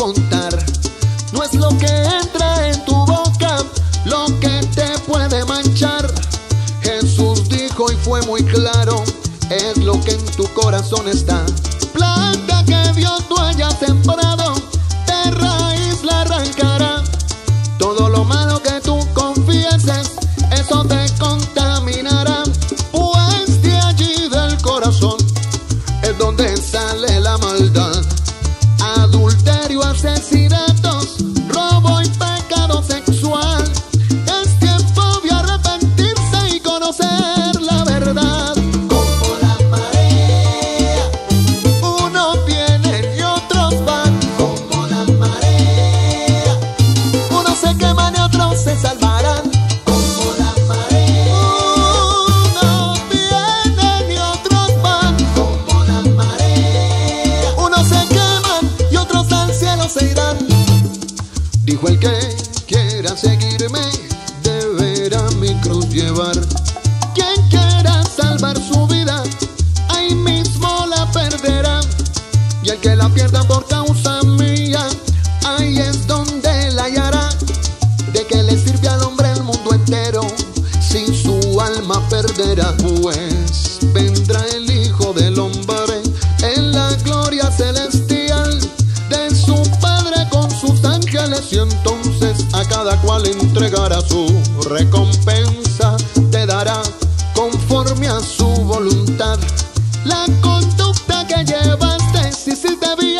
contar. No es lo que entra en tu boca lo que te puede manchar. Jesús dijo y fue muy claro, es lo que en tu corazón está. Planta que Dios tú haya sembrado, de raíz la arrancará. Todo lo malo que tú confieses, eso te contaminará. Pues de allí del corazón es donde sale la maldad. Adulterio, asesinatos, robo y pecado sexual. Es tiempo de arrepentirse y conocer la verdad. Como la marea, unos vienen y otros van. Como la marea, unos se queman y otros se salvarán. Como la marea, unos vienen y otros van. Como la marea, unos se queman y otros al cielo se irán. Dijo: el que quiera seguirme, deberá mi cruz llevar. Quien quiera salvar su vida, ahí mismo la perderá. Y el que la pierda por causa mía, ahí es donde la hallará. ¿De qué le sirve al hombre el mundo entero si su alma perderá? Pues vendrá el Hijo del Hombre en la gloria celestial de su Padre con sus ángeles, y entonces a cada cual entregará su recompensa. Te dará conforme a su voluntad la conducta que llevaste, si te vi.